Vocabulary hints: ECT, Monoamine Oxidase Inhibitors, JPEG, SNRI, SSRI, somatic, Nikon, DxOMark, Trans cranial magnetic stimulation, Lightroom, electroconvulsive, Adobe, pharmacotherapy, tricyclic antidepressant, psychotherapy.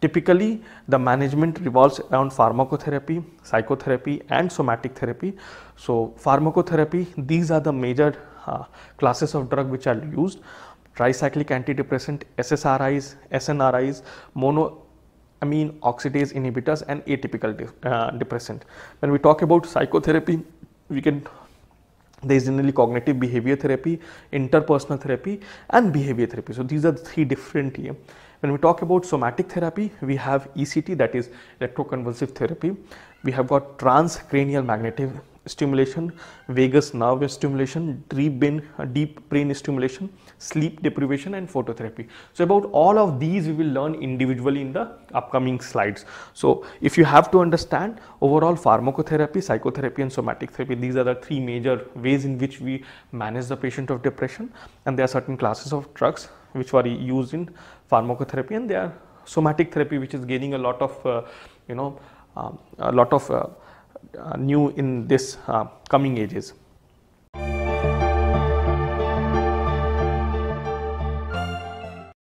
Typically, the management revolves around pharmacotherapy, psychotherapy and somatic therapy. So, pharmacotherapy, these are the major classes of drug which are used. Tricyclic antidepressant, SSRIs, SNRIs, monoamine oxidase inhibitors and atypical depressant. When we talk about psychotherapy, there is generally cognitive behavior therapy, interpersonal therapy and behavior therapy. So, these are the three different here. When we talk about somatic therapy, we have ECT, that is electroconvulsive therapy. We have got transcranial magnetic stimulation, vagus nerve stimulation, deep brain stimulation, sleep deprivation and phototherapy. So, about all of these we will learn individually in the upcoming slides. So, if you have to understand overall pharmacotherapy, psychotherapy and somatic therapy, these are the three major ways in which we manage the patient of depression, and there are certain classes of drugs which were used in pharmacotherapy, and there are somatic therapy which is gaining a lot of new in this coming ages.